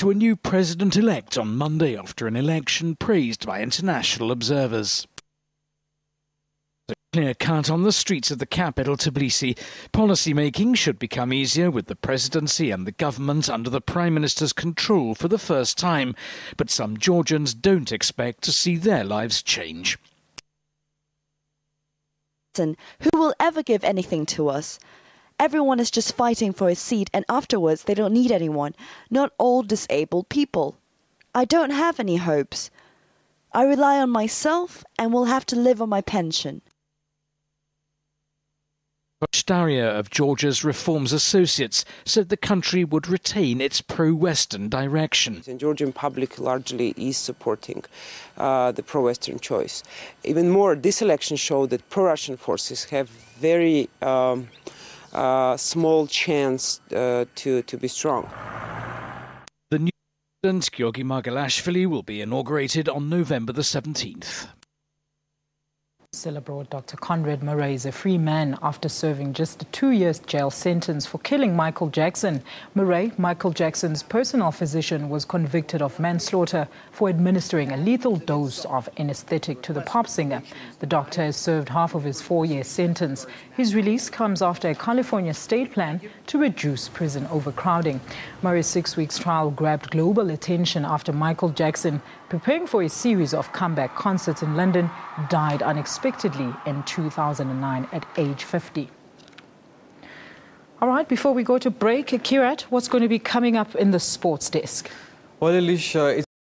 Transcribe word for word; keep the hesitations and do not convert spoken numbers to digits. to a new president-elect on Monday after an election praised by international observers. A clear cut on the streets of the capital, Tbilisi. Policy-making should become easier with the presidency and the government under the Prime Minister's control for the first time, but some Georgians don't expect to see their lives change. Who will ever give anything to us? Everyone is just fighting for a seat, and afterwards they don't need anyone, not all disabled people. I don't have any hopes. I rely on myself and will have to live on my pension. Ashtaria of Georgia's Reforms Associates said the country would retain its pro-Western direction. The Georgian public largely is supporting uh, the pro-Western choice. Even more, this election showed that pro-Russian forces have very um, uh, small chance uh, to, to be strong. The new president, Georgy Margvelashvili, will be inaugurated on November the seventeenth. Still abroad, Doctor Conrad Murray is a free man after serving just a two year jail sentence for killing Michael Jackson. Murray, Michael Jackson's personal physician, was convicted of manslaughter for administering a lethal dose of anesthetic to the pop singer. The doctor has served half of his four year sentence. His release comes after a California state plan to reduce prison overcrowding. Murray's six weeks trial grabbed global attention after Michael Jackson, preparing for a series of comeback concerts in London, died unexpectedly in two thousand nine at age fifty. All right, before we go to break, Kirat, what's going to be coming up in the sports desk? Well, Alicia, it's